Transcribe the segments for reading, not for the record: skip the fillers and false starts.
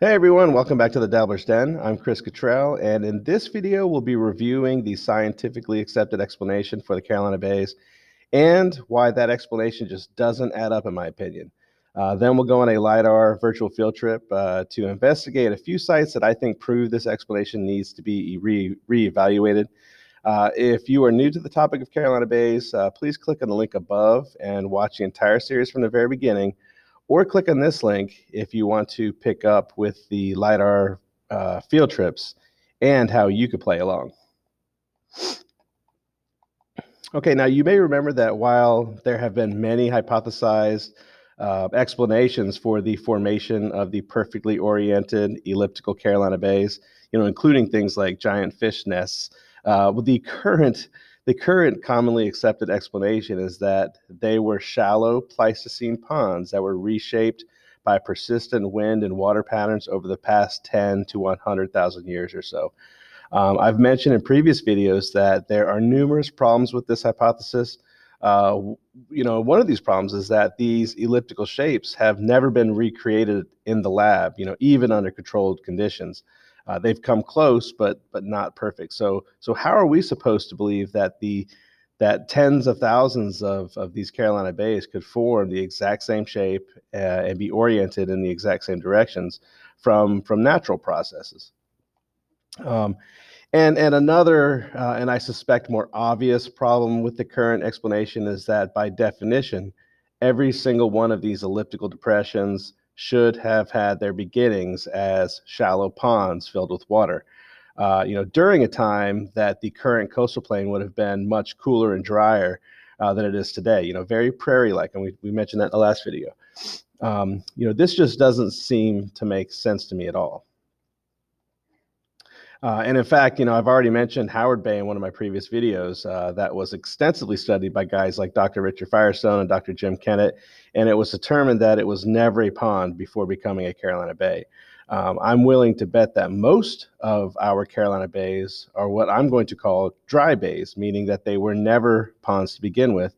Hey everyone, welcome back to the Dabbler's Den. I'm Chris Cottrell, and in this video we'll be reviewing the scientifically accepted explanation for the Carolina Bays and why that explanation just doesn't add up in my opinion. Then we'll go on a LiDAR virtual field trip to investigate a few sites that I think prove this explanation needs to be reevaluated. If you are new to the topic of Carolina Bays, please click on the link above and watch the entire series from the very beginning, or click on this link if you want to pick up with the LiDAR field trips and how you could play along. Okay, now you may remember that while there have been many hypothesized explanations for the formation of the perfectly oriented elliptical Carolina Bays, including things like giant fish nests, the current commonly accepted explanation is that they were shallow Pleistocene ponds that were reshaped by persistent wind and water patterns over the past 10 to 100,000 years or so. I've mentioned in previous videos that there are numerous problems with this hypothesis. One of these problems is that these elliptical shapes have never been recreated in the lab, even under controlled conditions. They've come close, but not perfect. So how are we supposed to believe that that tens of thousands of these Carolina Bays could form the exact same shape and be oriented in the exact same directions from natural processes? And another, and I suspect more obvious problem with the current explanation is that by definition, every single one of these elliptical depressions should have had their beginnings as shallow ponds filled with water, during a time that the current coastal plain would have been much cooler and drier than it is today, very prairie-like, and we mentioned that in the last video. This just doesn't seem to make sense to me at all. And in fact, I've already mentioned Howard Bay in one of my previous videos that was extensively studied by guys like Dr. Richard Firestone and Dr. Jim Kennett, and it was determined that it was never a pond before becoming a Carolina Bay. I'm willing to bet that most of our Carolina Bays are what I'm going to call dry bays, meaning that they were never ponds to begin with,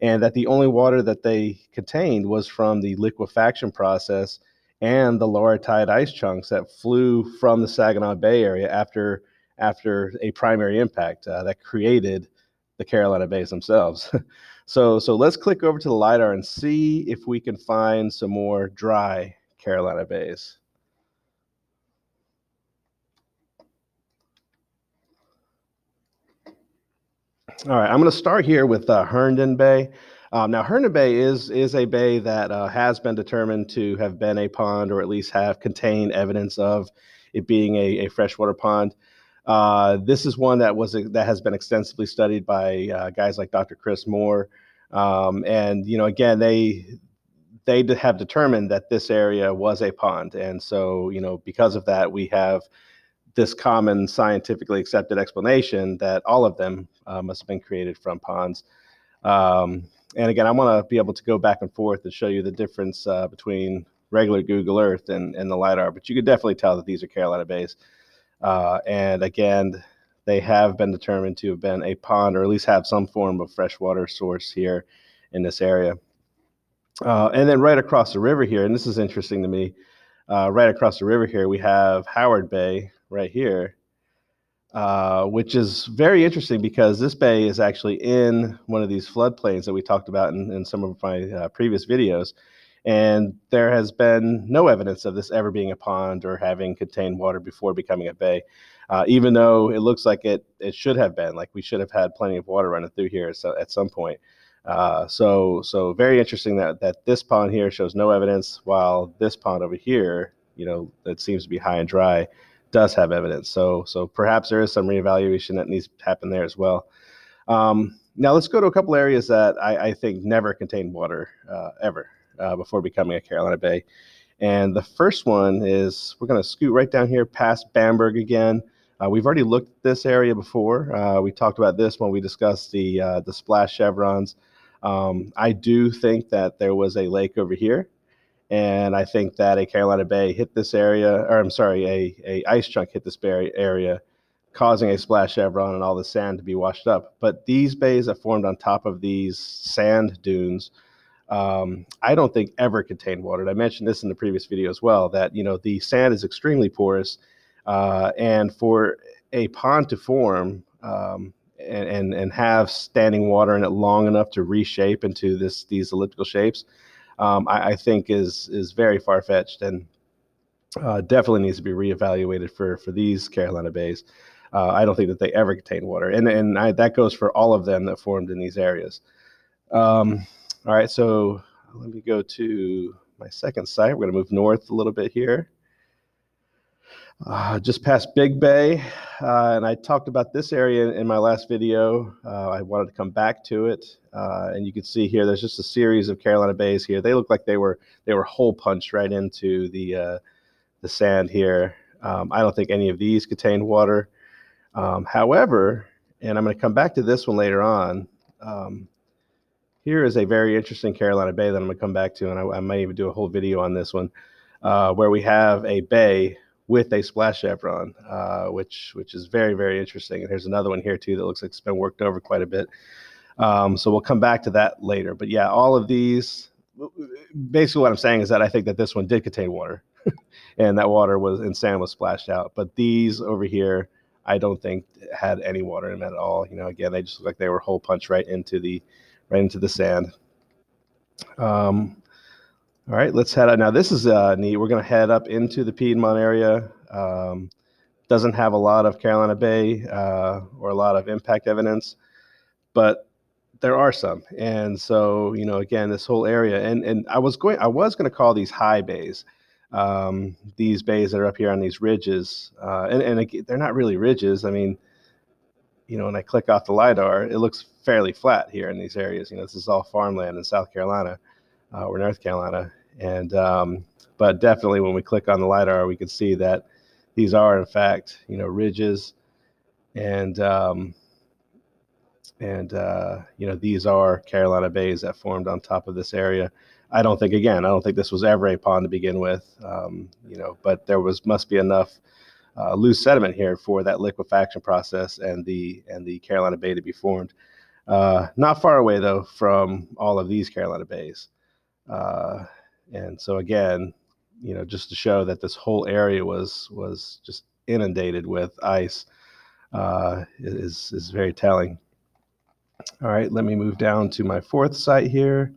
and that the only water that they contained was from the liquefaction process and the Laurentide ice chunks that flew from the Saginaw Bay area after a primary impact that created the Carolina Bays themselves. So let's click over to the LiDAR and see if we can find some more dry Carolina Bays. All right, I'm going to start here with Herndon Bay. Now, Herndon Bay is a bay that has been determined to have been a pond, or at least have contained evidence of it being a freshwater pond. This is one that has been extensively studied by guys like Dr. Chris Moore, and again they have determined that this area was a pond, and so because of that we have this common scientifically accepted explanation that all of them must have been created from ponds. And again, I want to be able to go back and forth and show you the difference between regular Google Earth and the LiDAR, but you could definitely tell that these are Carolina Bays. And again, they have been determined to have been a pond, or at least have some form of freshwater source here in this area. And then right across the river here, and this is interesting to me, right across the river here, we have Howard Bay right here. Which is very interesting because this bay is actually in one of these floodplains that we talked about in some of my previous videos. And there has been no evidence of this ever being a pond or having contained water before becoming a bay, even though it looks like it should have been. Like, we should have had plenty of water running through here at some point. So very interesting that this pond here shows no evidence, while this pond over here, that seems to be high and dry, does have evidence. So perhaps there is some reevaluation that needs to happen there as well. Now let's go to a couple areas that I think never contained water ever before becoming a Carolina Bay. And the first one is, we're going to scoot right down here past Bamberg again. We've already looked at this area before. We talked about this when we discussed the splash chevrons. I do think that there was a lake over here, and I think that a Carolina Bay hit this area, or I'm sorry, a ice chunk hit this area, causing a splash chevron and all the sand to be washed up. But these bays that formed on top of these sand dunes I don't think ever contained water. And I mentioned this in the previous video as well, that, you know, the sand is extremely porous, and for a pond to form and have standing water in it long enough to reshape into these elliptical shapes, I think is very far-fetched, and definitely needs to be reevaluated for these Carolina Bays. I don't think that they ever contain water, and that goes for all of them that formed in these areas. All right, so let me go to my second site. We're going to move north a little bit here. Just past Big Bay, and I talked about this area in my last video. I wanted to come back to it, and you can see here there's just a series of Carolina Bays here. They look like they were hole punched right into the sand here. I don't think any of these contain water. However, and I'm going to come back to this one later on, here is a very interesting Carolina Bay that I'm going to come back to, and I might even do a whole video on this one, where we have a bay with a splash chevron, which is very, very interesting. And there's another one here too that looks like it's been worked over quite a bit. So we'll come back to that later. But yeah, all of these, basically what I'm saying is that I think that this one did contain water and that water was, and sand was splashed out. But these over here, I don't think had any water in them at all. You know, again, they just look like they were hole punched right into the sand. All right, let's head out. Now, this is neat. We're going to head up into the Piedmont area. Doesn't have a lot of Carolina Bay or a lot of impact evidence, but there are some. And so, you know, again, this whole area, and I was going to call these high bays, these bays that are up here on these ridges, and they're not really ridges. I mean, you know, when I click off the LiDAR, it looks fairly flat here in these areas. You know, this is all farmland in South Carolina or North Carolina. And, but definitely when we click on the LiDAR, we can see that these are in fact, you know, ridges, and you know, these are Carolina Bays that formed on top of this area. I don't think this was ever a pond to begin with, you know, but there must be enough loose sediment here for that liquefaction process and the Carolina Bay to be formed. Not far away though from all of these Carolina Bays. And so again, you know, just to show that this whole area was just inundated with ice, is very telling. All right, let me move down to my fourth site here,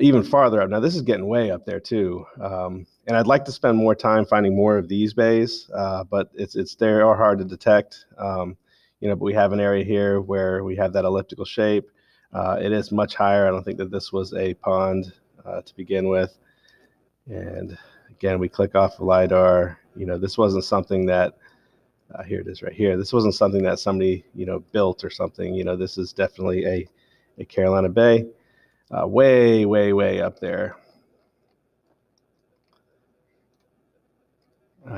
even farther up. Now this is getting way up there too. And I'd like to spend more time finding more of these bays, but they are hard to detect. You know, but we have an area here where we have that elliptical shape. It is much higher. I don't think that this was a pond to begin with. And again, we click off the LiDAR. You know, this wasn't something that, here it is right here. This wasn't something that somebody, you know, built or something. You know, this is definitely a Carolina Bay, way, way, way up there.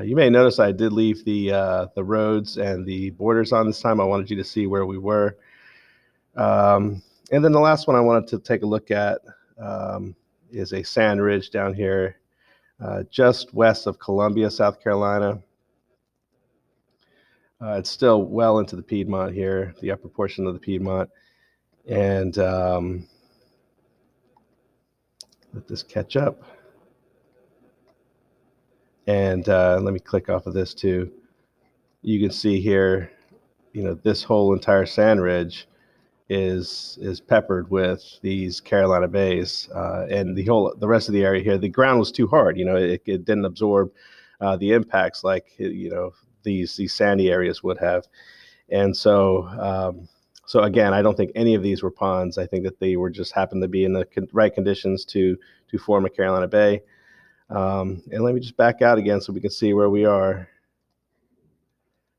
You may notice I did leave the roads and the borders on this time. I wanted you to see where we were. And then the last one I wanted to take a look at is a sand ridge down here just west of Columbia, South Carolina. It's still well into the Piedmont here, the upper portion of the Piedmont. And let this catch up. And let me click off of this too. You can see here, you know, this whole entire sand ridge is peppered with these Carolina Bays, and the rest of the area here. The ground was too hard, you know, it didn't absorb the impacts like, you know, these sandy areas would have. And so, so again, I don't think any of these were ponds. I think that they were just happened to be in the right conditions to form a Carolina Bay. And let me just back out again so we can see where we are.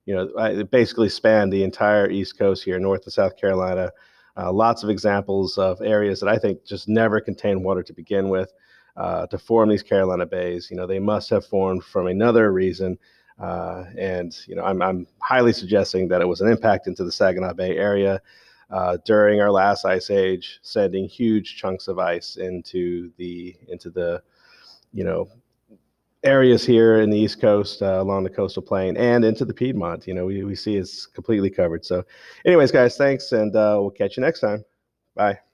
You know, it basically spanned the entire East Coast here, north of South Carolina. Lots of examples of areas that I think just never contained water to begin with, to form these Carolina Bays. You know, they must have formed from another reason. And, you know, I'm highly suggesting that it was an impact into the Saginaw Bay area during our last ice age, sending huge chunks of ice into the, you know, areas here in the East Coast, along the coastal plain and into the Piedmont. You know, we see it's completely covered. So anyways, guys, thanks. And we'll catch you next time. Bye.